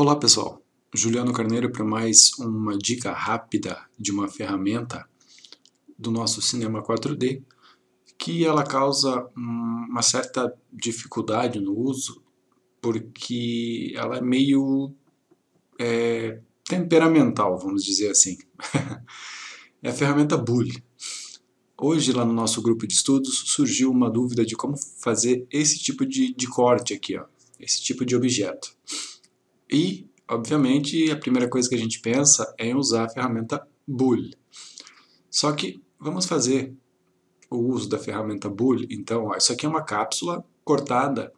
Olá pessoal, Juliano Carneiro para mais uma dica rápida de uma ferramenta do nosso Cinema 4D que ela causa uma certa dificuldade no uso porque ela é meio temperamental, vamos dizer assim. É a ferramenta Boole. Hoje lá no nosso grupo de estudos surgiu uma dúvida de como fazer esse tipo de corte aqui, ó, esse tipo de objeto. E, obviamente, a primeira coisa que a gente pensa é em usar a ferramenta Boole. Só que vamos fazer o uso da ferramenta Boole. Então, ó, isso aqui é uma cápsula cortada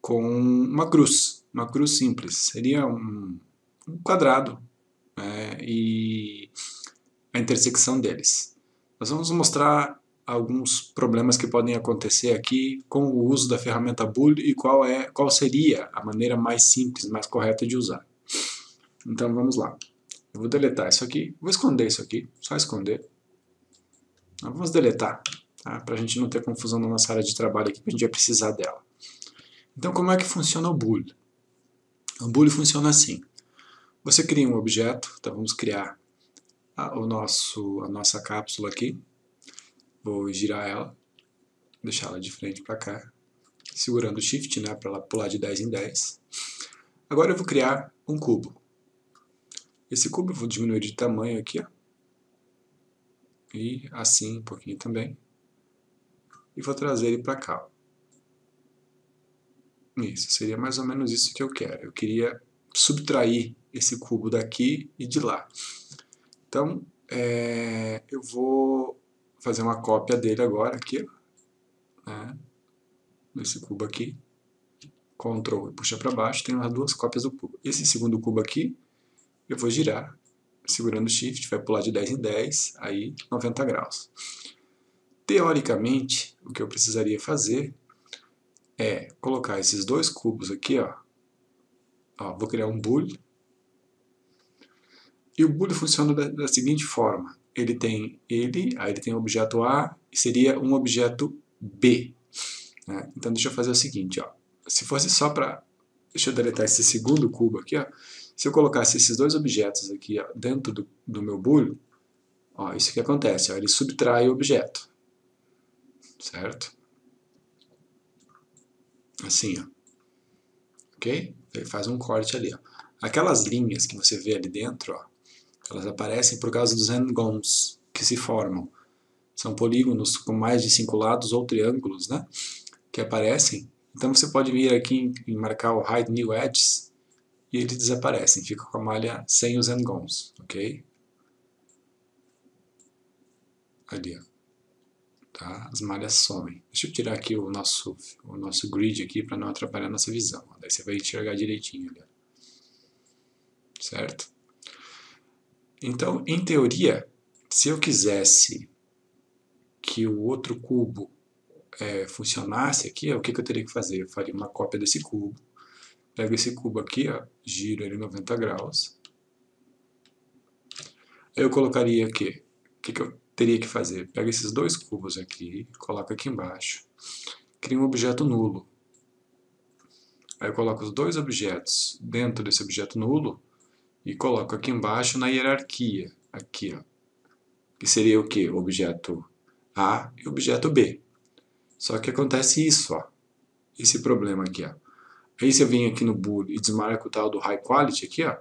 com uma cruz simples. Seria um quadrado, né, e a intersecção deles. Nós vamos mostrar alguns problemas que podem acontecer aqui com o uso da ferramenta Boole e qual seria a maneira mais simples, mais correta de usar. Então vamos lá. Eu vou deletar isso aqui, vou esconder isso aqui, só esconder. Nós vamos deletar, tá? Para a gente não ter confusão na nossa área de trabalho aqui, porque a gente vai precisar dela. Então como é que funciona o Boole? O Boole funciona assim. Você cria um objeto, então vamos criar a nossa cápsula aqui. Vou girar ela, deixar ela de frente para cá, segurando o Shift, né, para ela pular de 10 em 10. Agora eu vou criar um cubo. Esse cubo eu vou diminuir de tamanho aqui, ó, e assim um pouquinho também. E vou trazer ele para cá. Isso, seria mais ou menos isso que eu quero. Eu queria subtrair esse cubo daqui e de lá. Então, eu vou fazer uma cópia dele agora aqui, né, nesse cubo aqui, Ctrl e puxa para baixo, tem umas duas cópias do cubo. Esse segundo cubo aqui, eu vou girar, segurando o Shift, vai pular de 10 em 10, aí 90 graus. Teoricamente, o que eu precisaria fazer é colocar esses dois cubos aqui, ó, vou criar um Boole, e o Boole funciona da seguinte forma. Ele tem aí ele tem o objeto A, e seria um objeto B. Né? Então deixa eu fazer o seguinte, ó. Se fosse só para... Deixa eu deletar esse segundo cubo aqui, ó. Se eu colocasse esses dois objetos aqui, ó, dentro do meu Boole, ó, isso que acontece, ó, ele subtrai o objeto. Certo? Assim, ó. Ok? Ele faz um corte ali, ó. Aquelas linhas que você vê ali dentro, ó, elas aparecem por causa dos endgons que se formam. São polígonos com mais de 5 lados ou triângulos, né, que aparecem. Então você pode vir aqui e marcar o Hide New Edges e eles desaparecem, fica com a malha sem os endgons, ok? Ali, ó. Tá? As malhas somem. Deixa eu tirar aqui o nosso grid aqui para não atrapalhar a nossa visão. Daí você vai enxergar direitinho, ali, certo? Então, em teoria, se eu quisesse que o outro cubo funcionasse aqui, o que eu teria que fazer? Eu faria uma cópia desse cubo, pego esse cubo aqui, ó, giro ele 90 graus, eu colocaria aqui, o que eu teria que fazer? Pego esses dois cubos aqui, coloco aqui embaixo, crio um objeto nulo, aí eu coloco os dois objetos dentro desse objeto nulo, e coloco aqui embaixo na hierarquia, aqui, ó, que seria o quê? O objeto A e o objeto B. Só que acontece isso, ó, esse problema aqui, ó. Aí se eu vim aqui no Boole e desmarco o tal do High Quality aqui, ó,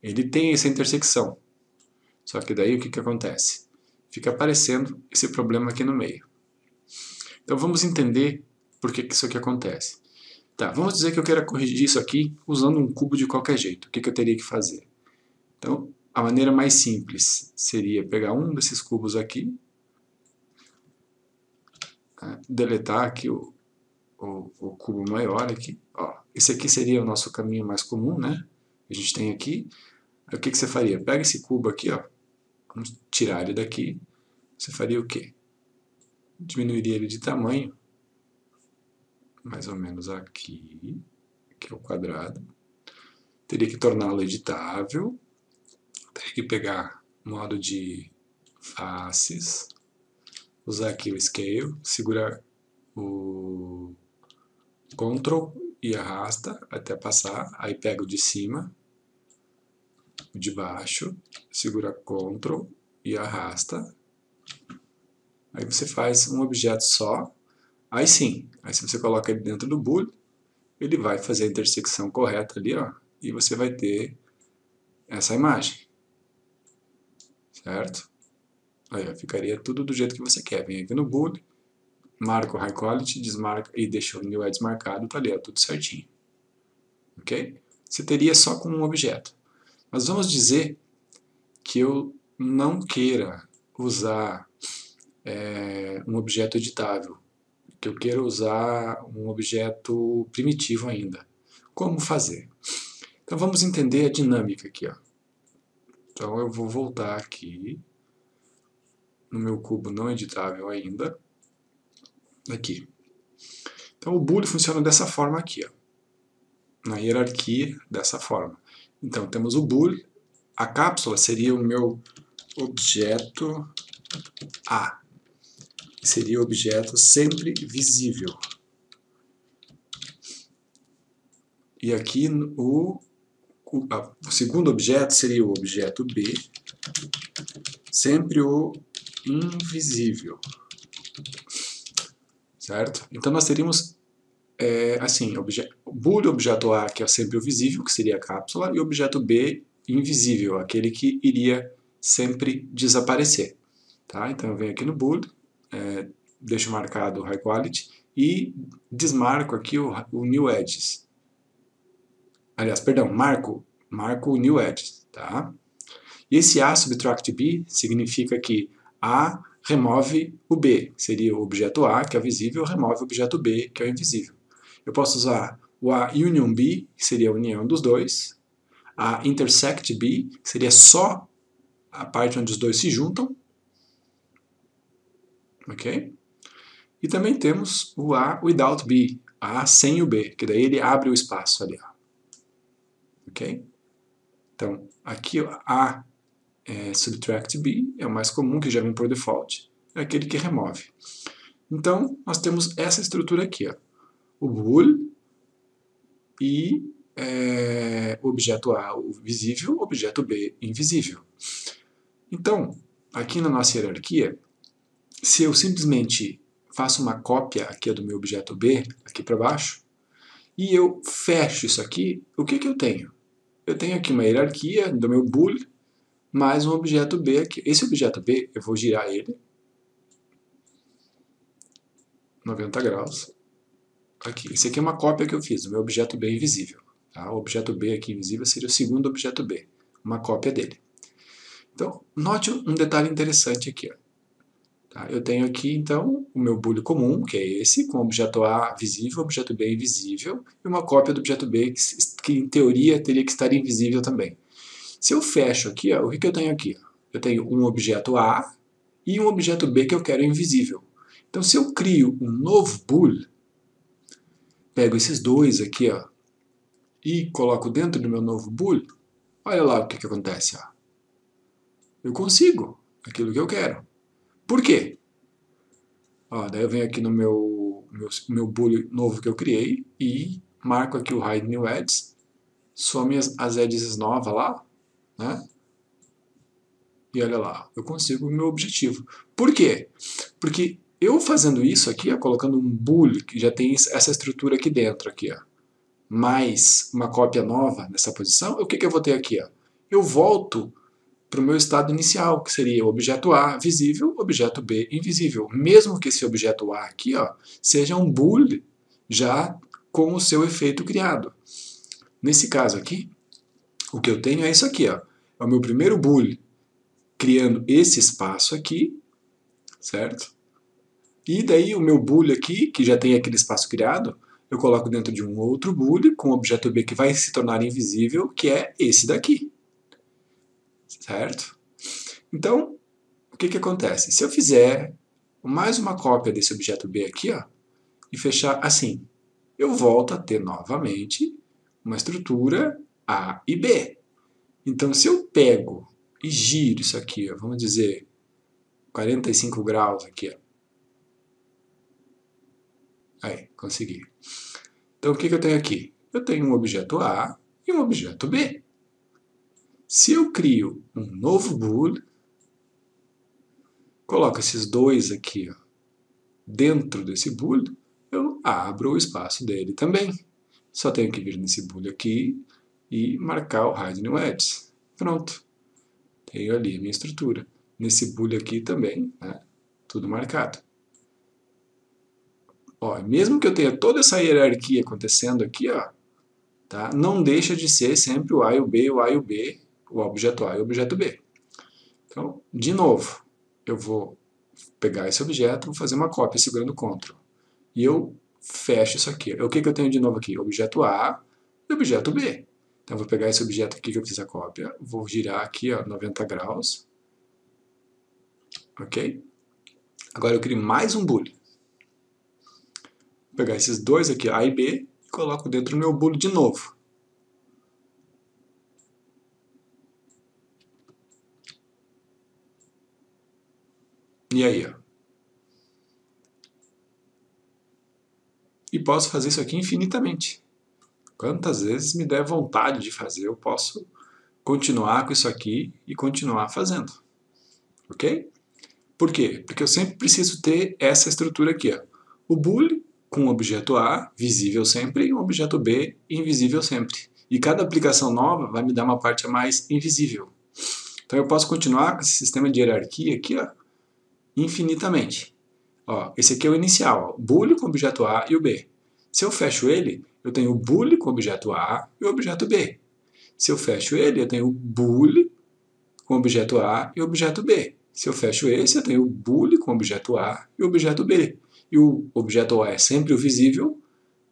ele tem essa intersecção. Só que daí o que acontece? Fica aparecendo esse problema aqui no meio. Então vamos entender por que isso aqui acontece. Tá, vamos dizer que eu quero corrigir isso aqui usando um cubo de qualquer jeito. O que eu teria que fazer? Então, a maneira mais simples seria pegar um desses cubos aqui, tá? Deletar aqui o cubo maior aqui. Ó, esse aqui seria o nosso caminho mais comum, né? A gente tem aqui. Aí, o que você faria? Pega esse cubo aqui, ó, vamos tirar ele daqui. Você faria o quê? Diminuiria ele de tamanho, mais ou menos aqui, que é o quadrado. Teria que torná-lo editável. Teria que pegar modo de faces, usar aqui o Scale, segura o Ctrl e arrasta até passar, aí pega o de cima, de baixo, segura Ctrl e arrasta. Aí você faz um objeto só. Aí sim, aí se você coloca ele dentro do Boole, ele vai fazer a intersecção correta ali, ó, e você vai ter essa imagem. Certo? Aí, ó, ficaria tudo do jeito que você quer. Vem aqui no Boole, marca o High Quality, desmarca e deixa o New Edge marcado, tá ali, ó, tudo certinho. Ok? Você teria só com um objeto. Mas vamos dizer que eu não queira usar um objeto editável, que eu queira usar um objeto primitivo ainda. Como fazer? Então vamos entender a dinâmica aqui, ó. Então eu vou voltar aqui no meu cubo não editável ainda. Aqui. Então o Boole funciona dessa forma aqui, ó. Na hierarquia dessa forma. Então temos o Boole, a cápsula seria o meu objeto A. Seria o objeto sempre visível. E aqui o segundo objeto seria o objeto B, sempre o invisível. Certo? Então nós teríamos assim, Boole objeto A, que é sempre o visível, que seria a cápsula, e objeto B invisível, aquele que iria sempre desaparecer. Tá? Então eu venho aqui no Boole, deixo marcado o High Quality e desmarco aqui o New Edges. Aliás, perdão, marco o New Edges, tá? E esse A subtract B significa que A remove o B, seria o objeto A, que é visível, remove o objeto B, que é invisível. Eu posso usar o A union B, que seria a união dos dois, a intersect B, que seria só a parte onde os dois se juntam, ok? E também temos o A without B, A sem o B, que daí ele abre o espaço ali, ó. Ok? Então, aqui ó, A subtract B é o mais comum, que já vem por default, é aquele que remove. Então, nós temos essa estrutura aqui, ó. O Boole e o objeto A o visível, o objeto B invisível. Então, aqui na nossa hierarquia, se eu simplesmente faço uma cópia aqui do meu objeto B, aqui para baixo, e eu fecho isso aqui, o que eu tenho? Eu tenho aqui uma hierarquia do meu Boole, mais um objeto B aqui. Esse objeto B, eu vou girar ele 90 graus. Aqui. Esse aqui é uma cópia que eu fiz, o meu objeto B invisível. Tá? O objeto B aqui invisível seria o segundo objeto B, uma cópia dele. Então, note um detalhe interessante aqui, ó. Tá, eu tenho aqui, então, o meu Boole comum, que é esse, com o objeto A visível, objeto B invisível, e uma cópia do objeto B, que em teoria teria que estar invisível também. Se eu fecho aqui, ó, o que eu tenho aqui? Eu tenho um objeto A e um objeto B que eu quero invisível. Então, se eu crio um novo Boole, pego esses dois aqui, ó, e coloco dentro do meu novo Boole, olha lá o que acontece. Ó. Eu consigo aquilo que eu quero. Por quê? Ó, daí eu venho aqui no meu Boole novo que eu criei e marco aqui o Hide New Edges, some as edges novas lá, né? E olha lá, eu consigo o meu objetivo. Por quê? Porque eu fazendo isso aqui, ó, colocando um Boole que já tem essa estrutura aqui dentro, aqui, ó, mais uma cópia nova nessa posição, o que eu vou ter aqui? Ó? Eu volto para o meu estado inicial, que seria o objeto A visível, objeto B invisível. Mesmo que esse objeto A aqui, ó, seja um Boole já com o seu efeito criado. Nesse caso aqui, o que eu tenho é isso aqui, ó. É o meu primeiro Boole criando esse espaço aqui, certo? E daí o meu Boole aqui, que já tem aquele espaço criado, eu coloco dentro de um outro Boole com o objeto B que vai se tornar invisível, que é esse daqui. Certo? Então, o que acontece? Se eu fizer mais uma cópia desse objeto B aqui, ó, e fechar assim, eu volto a ter novamente uma estrutura A e B. Então, se eu pego e giro isso aqui, ó, vamos dizer 45 graus aqui, ó. Aí, consegui. Então, o que eu tenho aqui? Eu tenho um objeto A e um objeto B. Se eu crio um novo Boole, coloco esses dois aqui, ó, dentro desse Boole, eu abro o espaço dele também. Só tenho que vir nesse Boole aqui e marcar o Hide New Edges. Pronto. Tenho ali a minha estrutura. Nesse Boole aqui também, né, tudo marcado. Ó, mesmo que eu tenha toda essa hierarquia acontecendo aqui, ó, tá, não deixa de ser sempre o A e o B, o A e o B, o objeto A e o objeto B. Então, de novo, eu vou pegar esse objeto, vou fazer uma cópia segurando o Ctrl. E eu fecho isso aqui. O que eu tenho de novo aqui? Objeto A e objeto B. Então, eu vou pegar esse objeto aqui que eu fiz a cópia, vou girar aqui, ó, 90 graus. Ok? Agora eu crio mais um Boole. Vou pegar esses dois aqui, A e B, e coloco dentro do meu Boole de novo. E aí, ó. E posso fazer isso aqui infinitamente. Quantas vezes me der vontade de fazer, eu posso continuar com isso aqui e continuar fazendo. Ok? Por quê? Porque eu sempre preciso ter essa estrutura aqui, ó. O Boole com um objeto A, visível sempre, e um objeto B, invisível sempre. E cada aplicação nova vai me dar uma parte a mais invisível. Então eu posso continuar com esse sistema de hierarquia aqui, ó, infinitamente. Ó, esse aqui é o inicial, ó, Boole com o objeto A e o B. Se eu fecho ele, eu tenho o Boole com o objeto A e o objeto B. Se eu fecho ele, eu tenho o Boole com o objeto A e o objeto B. Se eu fecho esse, eu tenho o Boole com o objeto A e o objeto B. E o objeto A é sempre o visível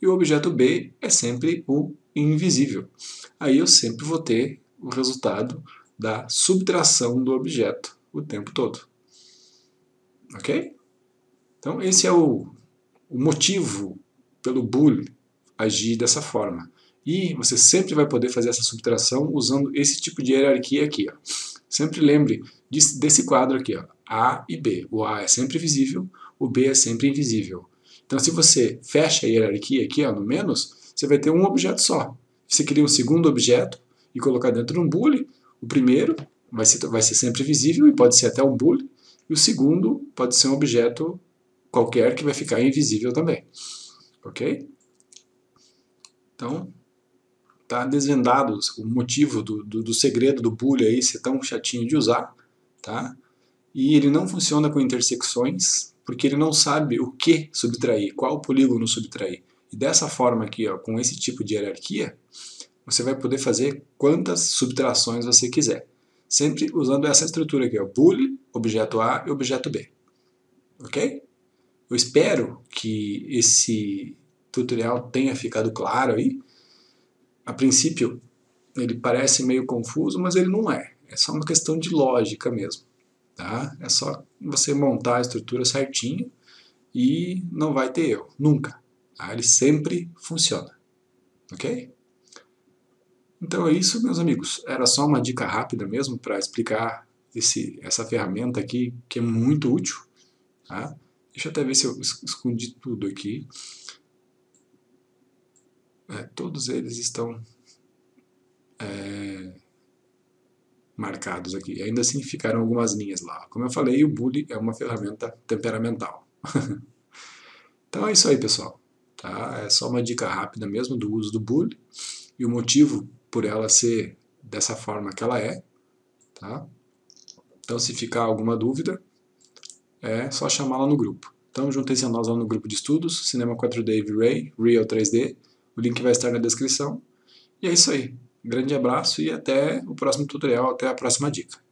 e o objeto B é sempre o invisível. Aí eu sempre vou ter o resultado da subtração do objeto o tempo todo. Ok? Então, esse é o motivo pelo Boole agir dessa forma. E você sempre vai poder fazer essa subtração usando esse tipo de hierarquia aqui. Ó. Sempre lembre desse quadro aqui, ó, A e B. O A é sempre visível, o B é sempre invisível. Então, se você fecha a hierarquia aqui, ó, no menos, você vai ter um objeto só. Você cria um segundo objeto e colocar dentro de um Boole, o primeiro vai ser sempre visível e pode ser até um Boole, e o segundo pode ser um objeto qualquer que vai ficar invisível também. Ok? Então, tá desvendado o motivo do segredo do Boole aí ser tão chatinho de usar, tá? E ele não funciona com intersecções, porque ele não sabe o que subtrair, qual polígono subtrair. E dessa forma aqui, ó, com esse tipo de hierarquia, você vai poder fazer quantas subtrações você quiser. Sempre usando essa estrutura aqui, ó, Boole, objeto A e objeto B. Ok? Eu espero que esse tutorial tenha ficado claro aí. A princípio, ele parece meio confuso, mas ele não é. É só uma questão de lógica mesmo. Tá? É só você montar a estrutura certinho e não vai ter erro. Nunca. Tá? Ele sempre funciona. Ok? Então é isso, meus amigos. Era só uma dica rápida mesmo para explicar essa ferramenta aqui, que é muito útil. Tá? Deixa eu até ver se eu escondi tudo aqui. É, todos eles estão marcados aqui. Ainda assim ficaram algumas linhas lá. Como eu falei, o Boole é uma ferramenta temperamental. Então é isso aí, pessoal. Tá? É só uma dica rápida mesmo do uso do Boole e o motivo por ela ser dessa forma que ela é. Tá? Então se ficar alguma dúvida, é só chamar lá no grupo. Então juntem-se a nós lá no grupo de estudos, Cinema 4D e V-Ray, Real 3D. O link vai estar na descrição. E é isso aí. Grande abraço e até o próximo tutorial, até a próxima dica.